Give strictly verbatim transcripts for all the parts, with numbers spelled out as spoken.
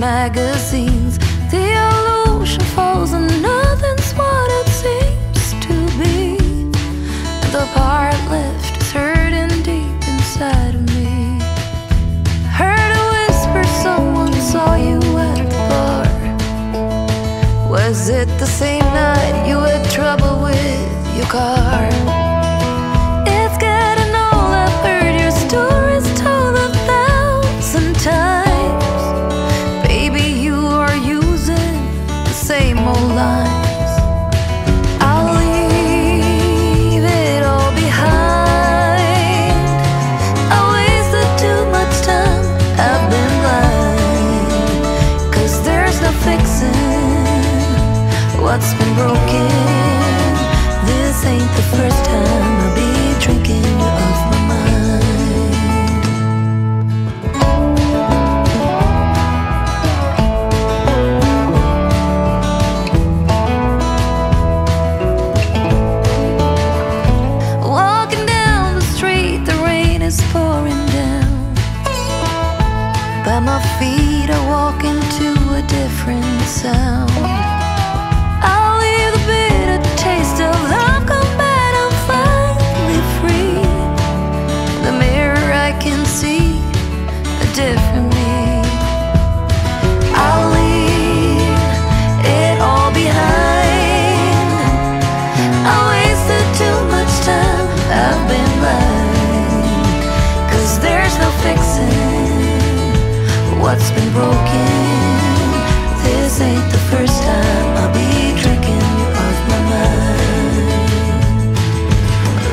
magazines. The illusion falls and nothing's what it seems to be. The part left is hurting deep inside of me. Heard a whisper, someone saw you at a bar. Was it the same night you had trouble with your car? What's been broken? This ain't the first time I'll be drinking you off my mind. Walking down the street, the rain is pouring down. By my feet, I walk into a different sound. What's been broken? This ain't the first time I'll be drinking you off my mind.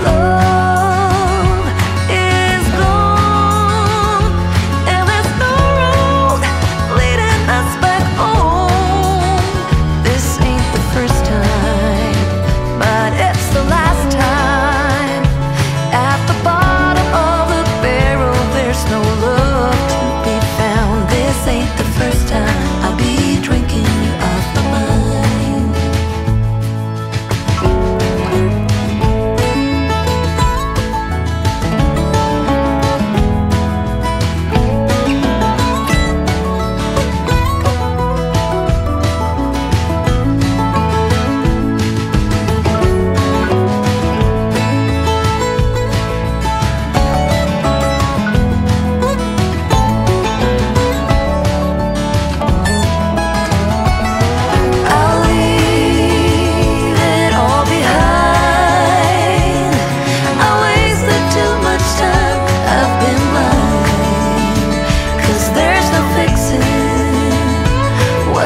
Love is gone, and there's no road leading us back home. This ain't the first time, but it's the last time. At the bottom of the barrel, there's no love. Ain't the first time I'll be drinking you off my mind.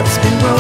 It's been